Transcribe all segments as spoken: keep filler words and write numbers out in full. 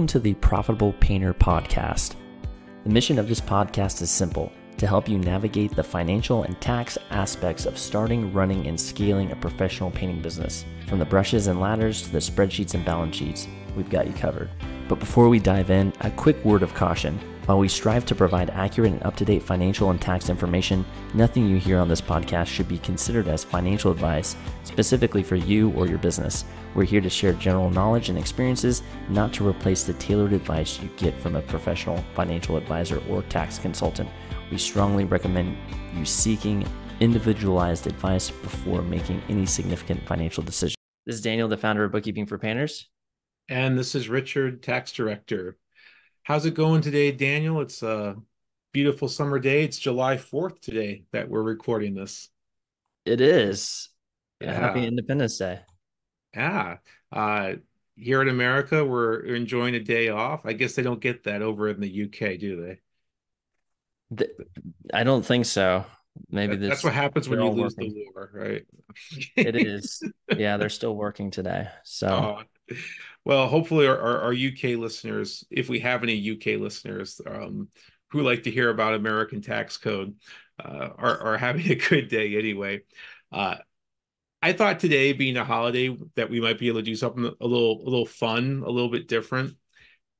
welcome to the Profitable Painter Podcast. The mission of this podcast is simple: to help you navigate the financial and tax aspects of starting, running, and scaling a professional painting business. From the brushes and ladders to the spreadsheets and balance sheets, we've got you covered. But before we dive in, a quick word of caution. While we strive to provide accurate and up-to-date financial and tax information, nothing you hear on this podcast should be considered as financial advice specifically for you or your business. We're here to share general knowledge and experiences, not to replace the tailored advice you get from a professional financial advisor or tax consultant. We strongly recommend you seeking individualized advice before making any significant financial decision. This is Daniel, the founder of Bookkeeping for Painters. And this is Richard, tax director. How's it going today, Daniel? It's a beautiful summer day. It's July fourth today that we're recording this. It is. Yeah. Happy Independence Day. Yeah. Uh, here in America, we're enjoying a day off. I guess they don't get that over in the U K, do they? The, I don't think so. Maybe that, this, that's what happens when you lose working. the war, right? It is. Yeah, they're still working today. So. Oh. Well, hopefully our, our, our U K listeners, if we have any U K listeners um, who like to hear about American tax code, uh, are, are having a good day anyway. Uh, I thought today, being a holiday, that we might be able to do something a little, a little fun, a little bit different.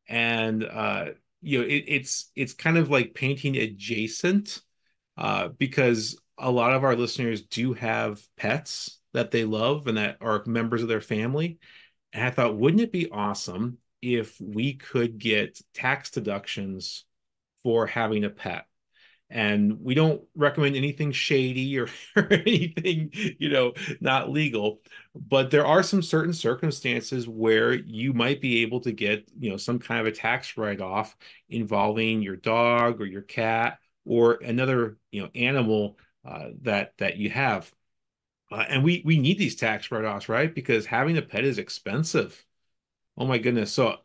And, uh, you know, it, it's, it's kind of like painting adjacent uh, because a lot of our listeners do have pets that they love and that are members of their family. And I thought, wouldn't it be awesome if we could get tax deductions for having a pet? And we don't recommend anything shady or, or anything, you know, not legal. But there are some certain circumstances where you might be able to get, you know, some kind of a tax write-off involving your dog or your cat or another, you know, animal uh, that that you have. Uh, and we we need these tax write-offs, right? Because having a pet is expensive. Oh my goodness! So,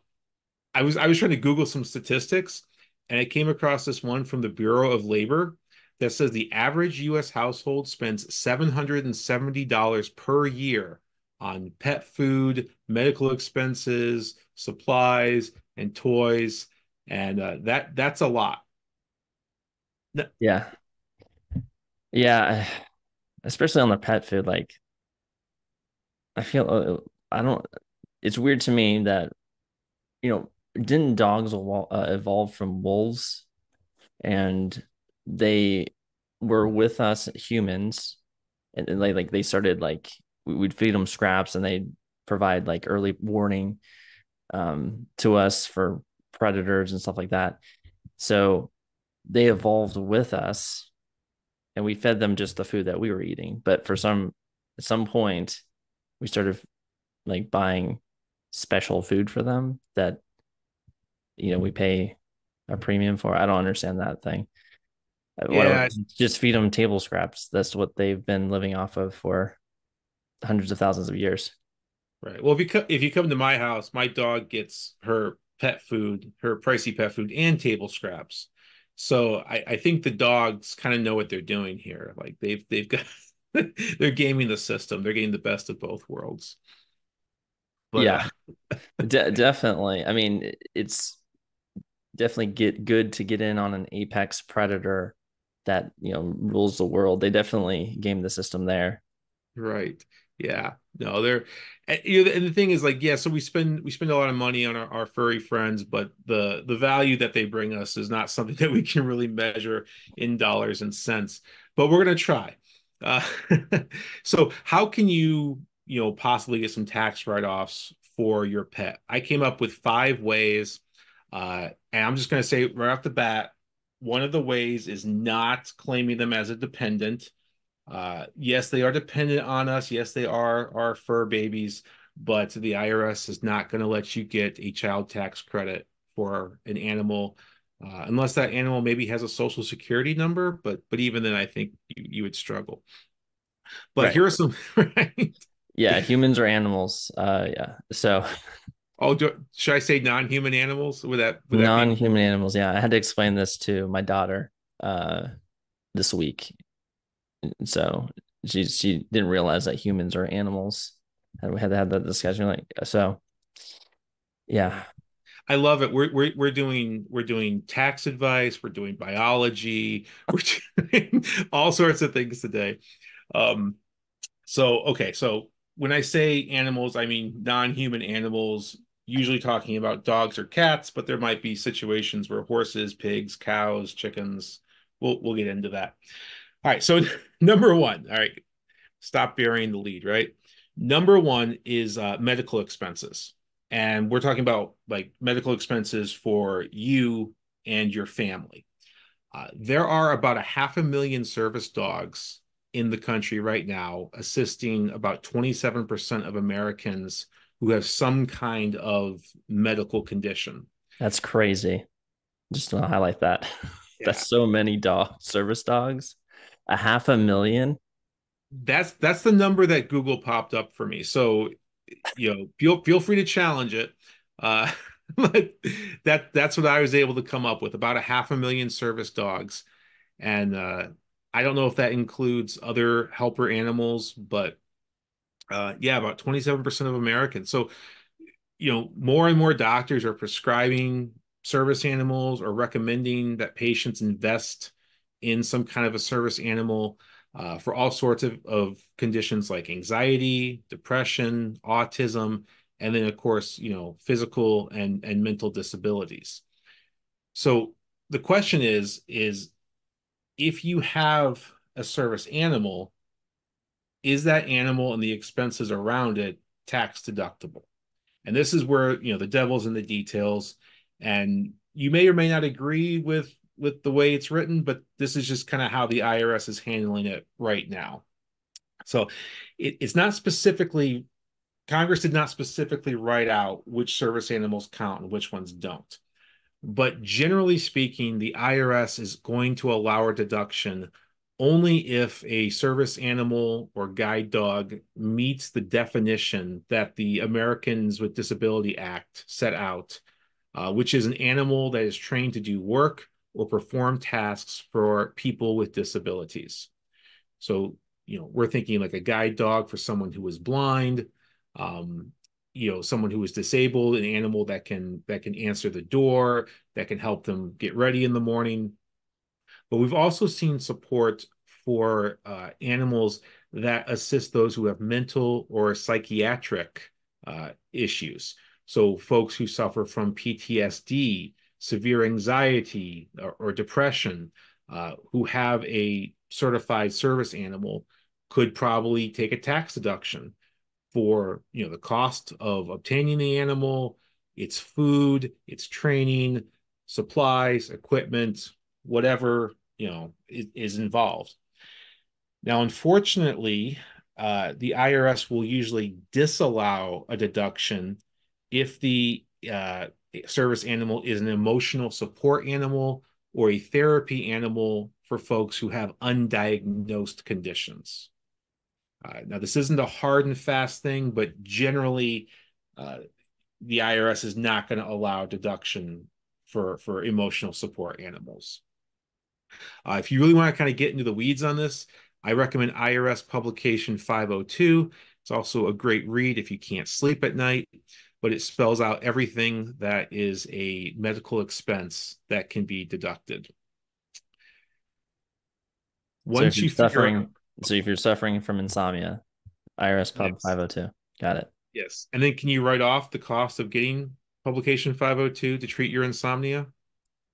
I was I was trying to Google some statistics, and I came across this one from the Bureau of Labor that says the average U S household spends seven hundred seventy dollars per year on pet food, medical expenses, supplies, and toys, and uh, that that's a lot. Yeah, yeah. Especially on the pet food, like I feel I don't. It's weird to me that, you know, didn't dogs evolve from wolves, and they were with us humans, and they, like they started like we'd feed them scraps, and they provide like early warning um, to us for predators and stuff like that. So they evolved with us. And we fed them just the food that we were eating. But for some, at some point, we started like buying special food for them that, you know, we pay a premium for. I don't understand that thing. Yeah. Just feed them table scraps. That's what they've been living off of for hundreds of thousands of years. Right. Well, if you, co- if you come to my house, my dog gets her pet food, her pricey pet food and table scraps. So I, I think the dogs kind of know what they're doing here. Like they've they've got they're gaming the system. They're getting the best of both worlds. But, yeah, de- definitely. I mean, it's definitely get good to get in on an apex predator that, you know, rules the world. They definitely game the system there. Right. Yeah. No, they're, you know, and the thing is like, yeah, so we spend, we spend a lot of money on our, our furry friends, but the, the value that they bring us is not something that we can really measure in dollars and cents, but we're going to try. Uh, so how can you, you know, possibly get some tax write-offs for your pet? I came up with five ways. Uh, and I'm just going to say right off the bat, one of the ways is not claiming them as a dependent. Uh, yes, they are dependent on us. Yes, they are our fur babies, but the I R S is not going to let you get a child tax credit for an animal uh, unless that animal maybe has a social security number. But but even then, I think you, you would struggle. But right. Here are some. Right? Yeah, humans or animals. Uh, yeah. So. Oh, do, should I say non-human animals? Would that, would that non-human mean? Animals? Yeah, I had to explain this to my daughter uh, this week. So she she didn't realize that humans are animals, and we had to have that discussion. Like so, yeah. I love it. We're we're we're doing we're doing tax advice. We're doing biology. We're doing all sorts of things today. Um, so okay, so when I say animals, I mean non-human animals. Usually talking about dogs or cats, but there might be situations where horses, pigs, cows, chickens. We'll we'll get into that. All right. So number one. All right. Stop burying the lead. Right. Number one is uh, medical expenses. And we're talking about like medical expenses for you and your family. Uh, there are about a half a million service dogs in the country right now, assisting about twenty-seven percent of Americans who have some kind of medical condition. That's crazy. Just want to highlight that. Yeah. That's so many dog service dogs, a half a million. That's that's the number that Google popped up for me. So, you know, feel feel free to challenge it. Uh, but that that's what I was able to come up with, about a half a million service dogs, and uh, I don't know if that includes other helper animals, but uh, yeah, about twenty-seven percent of Americans. So, you know, more and more doctors are prescribing service animals or recommending that patients invest in some kind of a service animal uh, for all sorts of, of conditions like anxiety, depression, autism, and then of course, you know, physical and, and mental disabilities. So the question is, is if you have a service animal, is that animal and the expenses around it tax deductible? And this is where, you know, the devil's in the details. And you may or may not agree with, with the way it's written, but this is just kind of how the I R S is handling it right now. So it, it's not specifically, Congress did not specifically write out which service animals count and which ones don't. But generally speaking, the I R S is going to allow a deduction only if a service animal or guide dog meets the definition that the Americans with Disability Act set out, Uh, which is an animal that is trained to do work or perform tasks for people with disabilities. So, you know, we're thinking like a guide dog for someone who is blind, um, you know, someone who is disabled, an animal that can that can answer the door, that can help them get ready in the morning. But we've also seen support for uh, animals that assist those who have mental or psychiatric uh, issues. So folks who suffer from P T S D, severe anxiety, or, or depression, uh, who have a certified service animal could probably take a tax deduction for, you know, the cost of obtaining the animal, its food, its training, supplies, equipment, whatever, you know, is, is involved. Now, unfortunately, uh, the I R S will usually disallow a deduction if the uh, service animal is an emotional support animal or a therapy animal for folks who have undiagnosed conditions. Uh, now, this isn't a hard and fast thing, but generally, uh, the I R S is not going to allow deduction for, for emotional support animals. Uh, if you really want to kind of get into the weeds on this, I recommend I R S Publication five oh two. It's also a great read if you can't sleep at night, but it spells out everything that is a medical expense that can be deducted. Once so you suffering, out, so if you're suffering from insomnia, I R S Pub yes. five oh two, got it. Yes, and then can you write off the cost of getting Publication five oh two to treat your insomnia?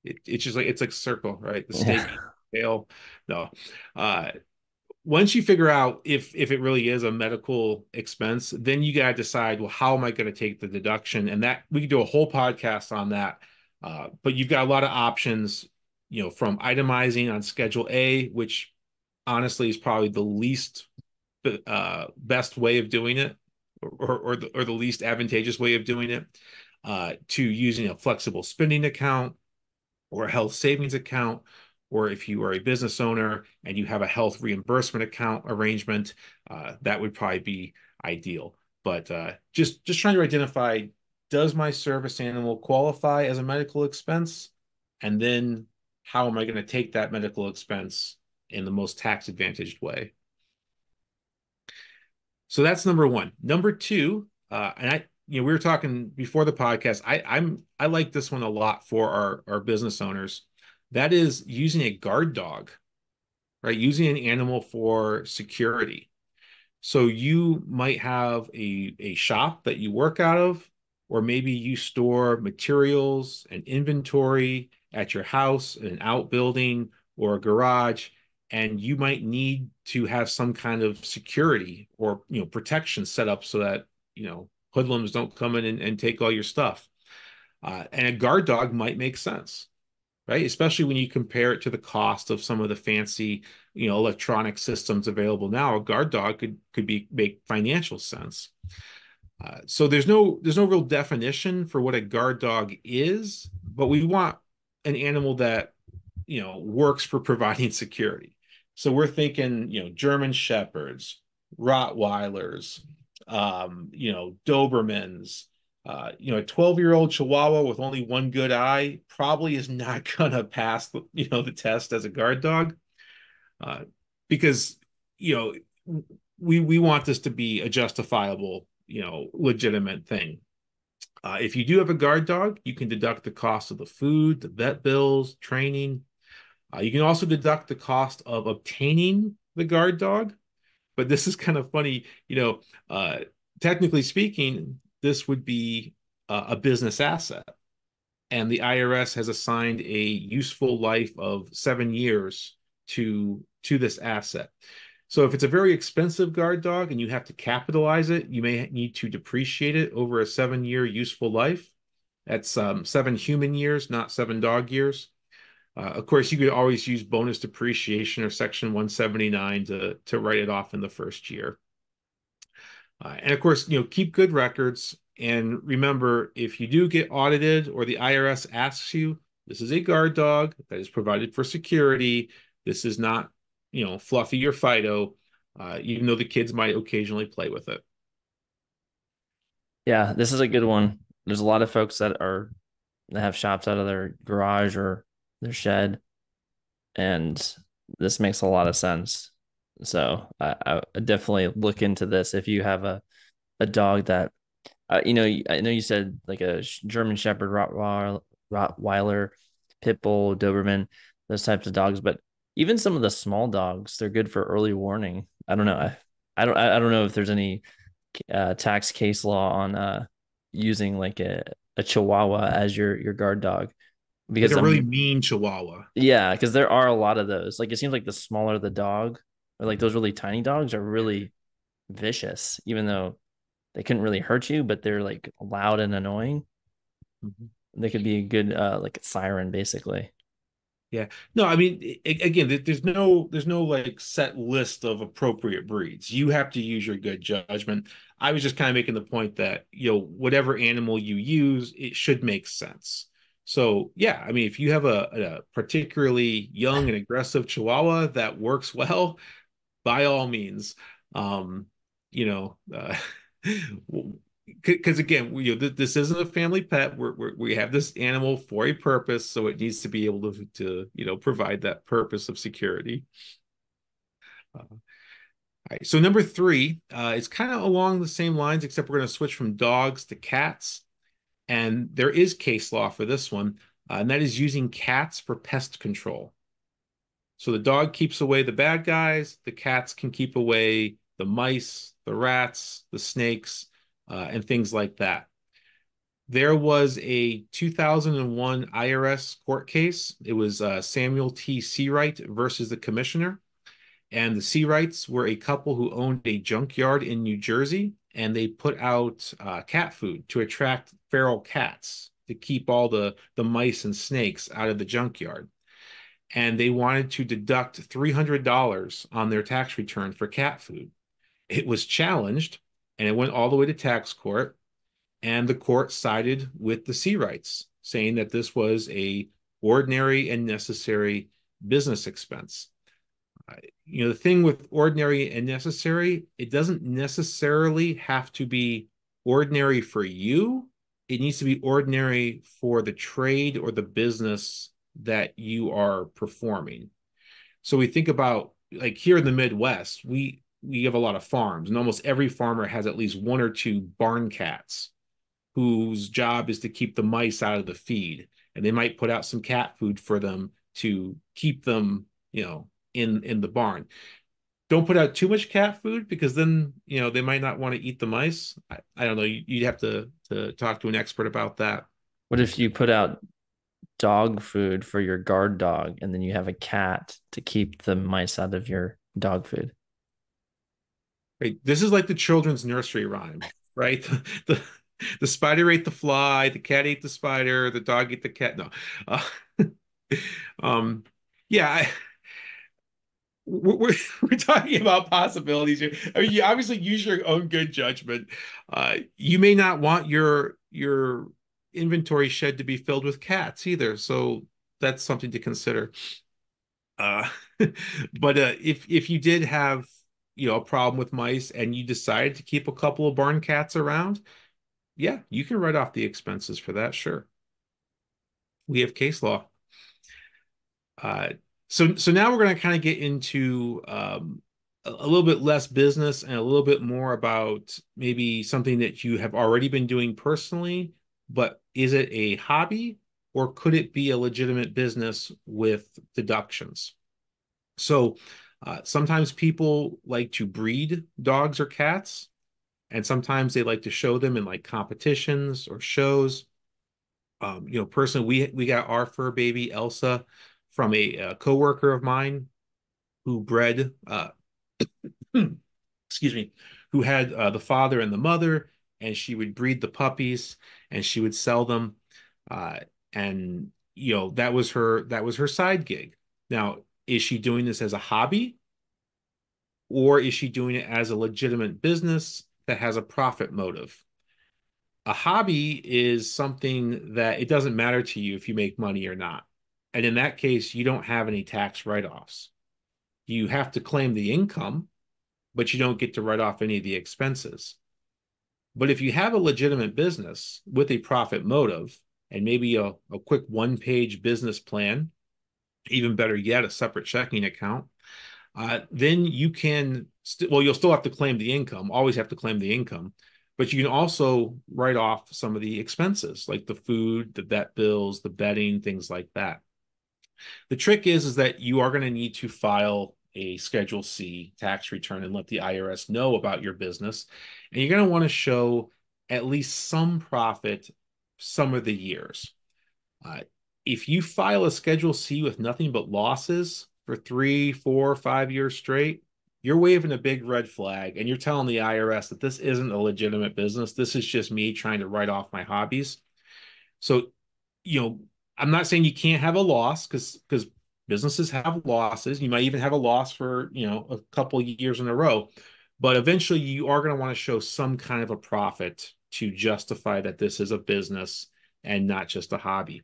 It, it's just like it's like a circle, right? The snake, tail. No. Uh, Once you figure out if if it really is a medical expense, then you got to decide, well, how am I going to take the deduction? And that we could do a whole podcast on that. Uh, but you've got a lot of options, you know, from itemizing on Schedule A, which honestly is probably the least uh, best way of doing it, or or the, or the least advantageous way of doing it, uh, to using a flexible spending account or a health savings account, or if you are a business owner and you have a health reimbursement account arrangement, uh, that would probably be ideal. But uh, just, just trying to identify, does my service animal qualify as a medical expense? And then how am I going to take that medical expense in the most tax advantaged way? So that's number one. Number two, uh, and I, you know, we were talking before the podcast, I, I'm, I like this one a lot for our, our business owners. That is using a guard dog, right? Using an animal for security. So you might have a, a shop that you work out of, or maybe you store materials and inventory at your house, in an outbuilding or a garage, and you might need to have some kind of security or, you know, protection set up so that, you know, hoodlums don't come in and, and take all your stuff. Uh, and a guard dog might make sense, right? Especially when you compare it to the cost of some of the fancy, you know, electronic systems available now. A guard dog could could be make financial sense. Uh, so there's no there's no real definition for what a guard dog is, but we want an animal that, you know, works for providing security. So we're thinking, you know, German Shepherds, Rottweilers, um, you know, Dobermans. Uh, you know, a twelve-year-old Chihuahua with only one good eye probably is not gonna pass, you know, the test as a guard dog, uh, because, you know, we we want this to be a justifiable, you know, legitimate thing. Uh, if you do have a guard dog, you can deduct the cost of the food, the vet bills, training. Uh, you can also deduct the cost of obtaining the guard dog. But this is kind of funny, you know, uh, technically speaking, this would be uh, a business asset. And the I R S has assigned a useful life of seven years to, to this asset. So if it's a very expensive guard dog and you have to capitalize it, you may need to depreciate it over a seven-year useful life. That's um, seven human years, not seven dog years. Uh, of course, you could always use bonus depreciation or Section one seventy-nine to, to write it off in the first year. Uh, and of course, you know, keep good records. And remember, if you do get audited or the I R S asks you, this is a guard dog that is provided for security. This is not, you know, Fluffy or Fido, uh, even though the kids might occasionally play with it. Yeah, this is a good one. There's a lot of folks that are that have shops out of their garage or their shed, and this makes a lot of sense. So I, I definitely look into this if you have a, a dog that, uh, you know, I know you said like a German Shepherd, Rottweiler, Rottweiler, Pitbull, Doberman, those types of dogs. But even some of the small dogs, they're good for early warning. I don't know. I, I don't I don't know if there's any uh, tax case law on uh, using like a, a Chihuahua as your, your guard dog. Because like a really I'm, mean Chihuahua. Yeah, because there are a lot of those. Like it seems like the smaller the dog, or like those really tiny dogs are really vicious, even though they couldn't really hurt you, but they're like loud and annoying. Mm-hmm. They could be a good uh, like a siren, basically. Yeah. No, I mean, it, again, there's no there's no like set list of appropriate breeds. You have to use your good judgment. I was just kind of making the point that, you know, whatever animal you use, it should make sense. So, yeah, I mean, if you have a, a particularly young and aggressive Chihuahua that works well, by all means, um, you know, because uh, again, we, you know, this isn't a family pet. We're, we're, we have this animal for a purpose, so it needs to be able to, to you know, provide that purpose of security. Uh, all right. So number three, uh, it's kind of along the same lines, except we're going to switch from dogs to cats. And there is case law for this one, uh, and that is using cats for pest control. So the dog keeps away the bad guys. The cats can keep away the mice, the rats, the snakes, uh, and things like that. There was a two thousand one I R S court case. It was uh, Samuel T. Seawright versus the commissioner. And the Seawrights were a couple who owned a junkyard in New Jersey, and they put out uh, cat food to attract feral cats to keep all the, the mice and snakes out of the junkyard. And they wanted to deduct three hundred dollars on their tax return for cat food. It was challenged, and it went all the way to tax court, and the court sided with the Seawrights, saying that this was a ordinary and necessary business expense. Uh, you know, the thing with ordinary and necessary, it doesn't necessarily have to be ordinary for you. It needs to be ordinary for the trade or the business that you are performing. So we think about, like, here in the Midwest, we we have a lot of farms, and almost every farmer has at least one or two barn cats. whose job is to keep the mice out of the feed. And they might put out some cat food for them to keep them, you know, in, in the barn. Don't put out too much cat food, because then, you know, they might not want to eat the mice. I, I don't know. You, you'd have to, to talk to an expert about that. What if you put out dog food for your guard dog, and then you have a cat to keep the mice out of your dog food? Right. This is like the children's nursery rhyme, right? the, the the spider ate the fly, the cat ate the spider, the dog ate the cat. No. Uh, um, yeah. I, We're we're talking about possibilities here. I mean, you obviously use your own good judgment. Uh, you may not want your your inventory shed to be filled with cats either, so that's something to consider. Uh, but uh, if if you did have, you know, a problem with mice and you decided to keep a couple of barn cats around, yeah, you can write off the expenses for that. Sure, we have case law. Uh, So, so now we're going to kind of get into um, a little bit less business and a little bit more about maybe something that you have already been doing personally, but is it a hobby or could it be a legitimate business with deductions? So uh, sometimes people like to breed dogs or cats, and sometimes they like to show them in like competitions or shows. Um, you know, personally, we, we got our fur baby, Elsa, from a, a coworker of mine who bred, uh, excuse me, who had uh, the father and the mother, and she would breed the puppies and she would sell them. Uh, and, you know, that was her, that was her side gig. Now, is she doing this as a hobby, or is she doing it as a legitimate business that has a profit motive? A hobby is something that it doesn't matter to you if you make money or not. And in that case, you don't have any tax write-offs. You have to claim the income, but you don't get to write off any of the expenses. But if you have a legitimate business with a profit motive and maybe a, a quick one-page business plan, even better yet, a separate checking account, uh, then you can, st- well, you'll still have to claim the income, always have to claim the income, but you can also write off some of the expenses, like the food, the vet bills, the bedding, things like that. The trick is, is that you are going to need to file a Schedule C tax return and let the I R S know about your business. And you're going to want to show at least some profit some of the years. Uh, if you file a Schedule C with nothing but losses for three, four, five years straight, you're waving a big red flag and you're telling the I R S that this isn't a legitimate business. This is just me trying to write off my hobbies. So, you know, I'm not saying you can't have a loss, because because businesses have losses. You might even have a loss for, you know, a couple of years in a row, but eventually you are going to want to show some kind of a profit to justify that this is a business and not just a hobby.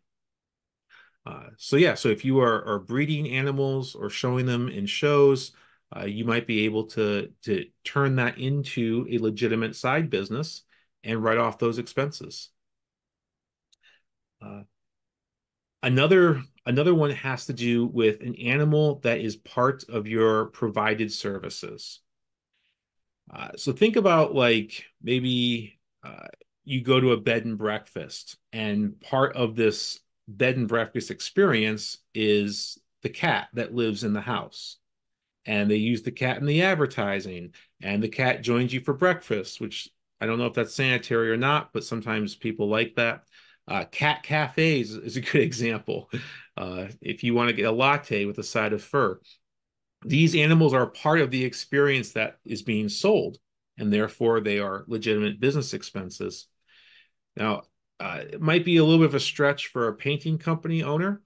Uh, so yeah, so if you are, are breeding animals or showing them in shows, uh, you might be able to to turn that into a legitimate side business and write off those expenses. Uh, Another, another one has to do with an animal that is part of your provided services. Uh, so think about like maybe uh, you go to a bed and breakfast, and part of this bed and breakfast experience is the cat that lives in the house. And they use the cat in the advertising, and the cat joins you for breakfast, which I don't know if that's sanitary or not, but sometimes people like that. Uh, cat cafes is a good example. Uh, if you want to get a latte with a side of fur, these animals are part of the experience that is being sold, and therefore they are legitimate business expenses. Now, uh, it might be a little bit of a stretch for a painting company owner.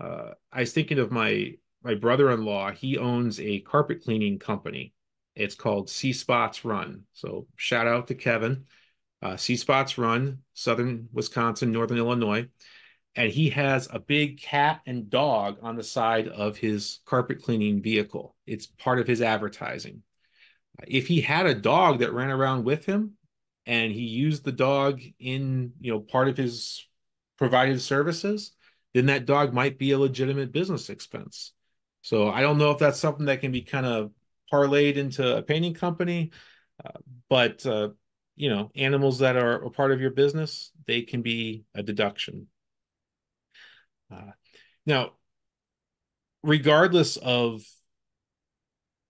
Uh, I was thinking of my my brother-in-law. He owns a carpet cleaning company. It's called See Spot Run. So shout out to Kevin. Uh, See Spot Run, Southern Wisconsin, Northern Illinois. And he has a big cat and dog on the side of his carpet cleaning vehicle. It's part of his advertising. If he had a dog that ran around with him and he used the dog in, you know, part of his provided services, then that dog might be a legitimate business expense. So I don't know if that's something that can be kind of parlayed into a painting company, uh, but, uh, you know, animals that are a part of your business, they can be a deduction. Uh, now, regardless of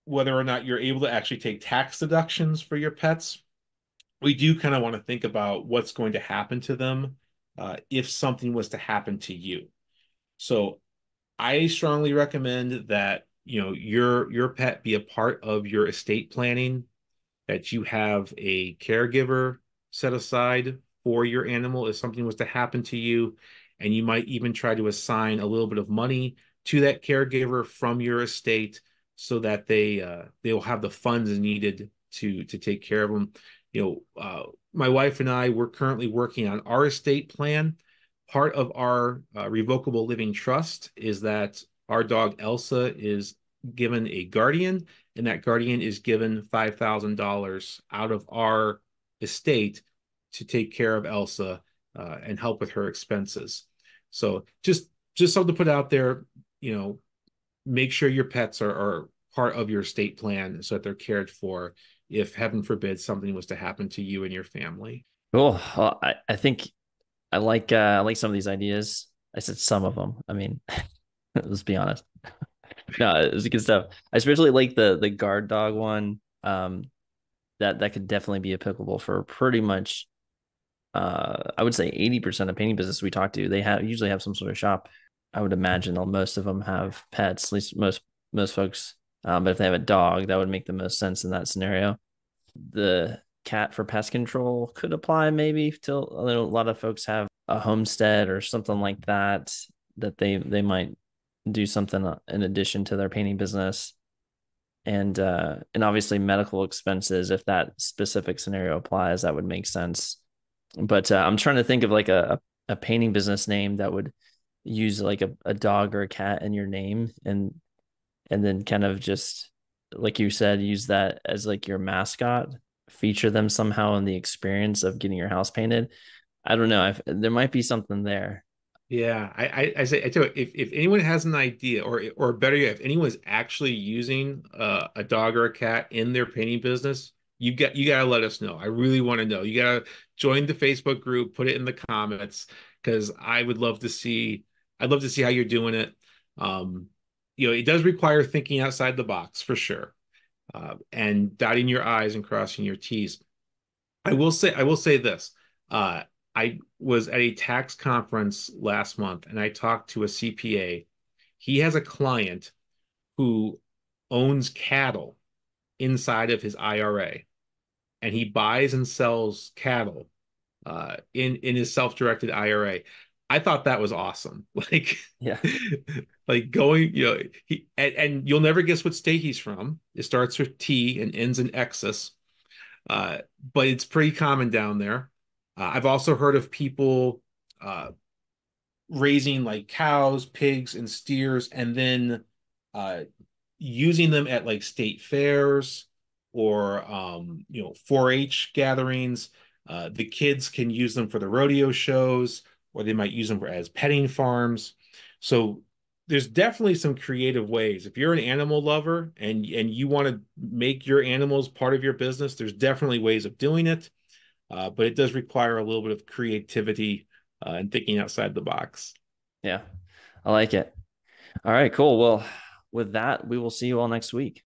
whether or not you're able to actually take tax deductions for your pets, we do kind of want to think about what's going to happen to them uh, if something was to happen to you. So I strongly recommend that, you know, your, your pet be a part of your estate planning, that you have a caregiver set aside for your animal if something was to happen to you. And you might even try to assign a little bit of money to that caregiver from your estate so that they uh, they will have the funds needed to, to take care of them. You know, uh, my wife and I, we're currently working on our estate plan. Part of our uh, revocable living trust is that our dog Elsa is given a guardian, and that guardian is given five thousand dollars out of our estate to take care of Elsa uh, and help with her expenses. So just just something to put out there, you know, make sure your pets are, are part of your estate plan so that they're cared for if, heaven forbid, something was to happen to you and your family. Cool. Well, I, I think I like, uh, I like some of these ideas. I said some of them. I mean, let's be honest. No, it was good stuff. I especially like the the guard dog one. Um, that that could definitely be applicable for pretty much, uh, I would say eighty percent of painting business we talk to. They have usually have some sort of shop. I would imagine most of them have pets. At least most most folks. Um, but if they have a dog, that would make the most sense in that scenario. The cat for pest control could apply maybe. Till a lot of folks have a homestead or something like that that they they might do something in addition to their painting business, and uh, and obviously medical expenses. If that specific scenario applies, that would make sense. But uh, I'm trying to think of like a, a painting business name that would use like a, a dog or a cat in your name, and and then kind of just like you said, use that as like your mascot. Feature them somehow in the experience of getting your house painted. I don't know. I've, there might be something there. Yeah, I, I, I say I tell you, if if anyone has an idea, or or better yet, if anyone's actually using uh, a dog or a cat in their painting business, you got you gotta let us know. I really want to know. You gotta join the Facebook group, put it in the comments, because I would love to see. I'd love to see how you're doing it. Um, you know, it does require thinking outside the box for sure, uh, and dotting your I's and crossing your T's. I will say I will say this. Uh, I was at a tax conference last month, and I talked to a C P A. He has a client who owns cattle inside of his I R A, and he buys and sells cattle uh, in, in his self-directed I R A. I thought that was awesome. Like, yeah, like going, you know, he, and, and you'll never guess what state he's from. It starts with T and ends in Texas, uh, but it's pretty common down there. Uh, I've also heard of people uh, raising like cows, pigs, and steers, and then uh, using them at like state fairs or, um, you know, four H gatherings. Uh, the kids can use them for the rodeo shows, or they might use them for, as petting farms. So there's definitely some creative ways. If you're an animal lover and, and you want to make your animals part of your business, there's definitely ways of doing it. Uh, but it does require a little bit of creativity uh, and thinking outside the box. Yeah, I like it. All right, cool. Well, with that, we will see you all next week.